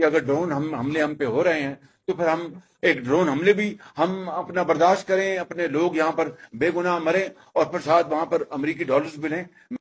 कि अगर ड्रोन हमले हम पे हो रहे हैं तो फिर हम एक ड्रोन हमले भी हम अपना बर्दाश्त करें, अपने लोग यहाँ पर बेगुनाह मरें और फिर साथ वहाँ पर अमेरिकी डॉलर्स भी लें।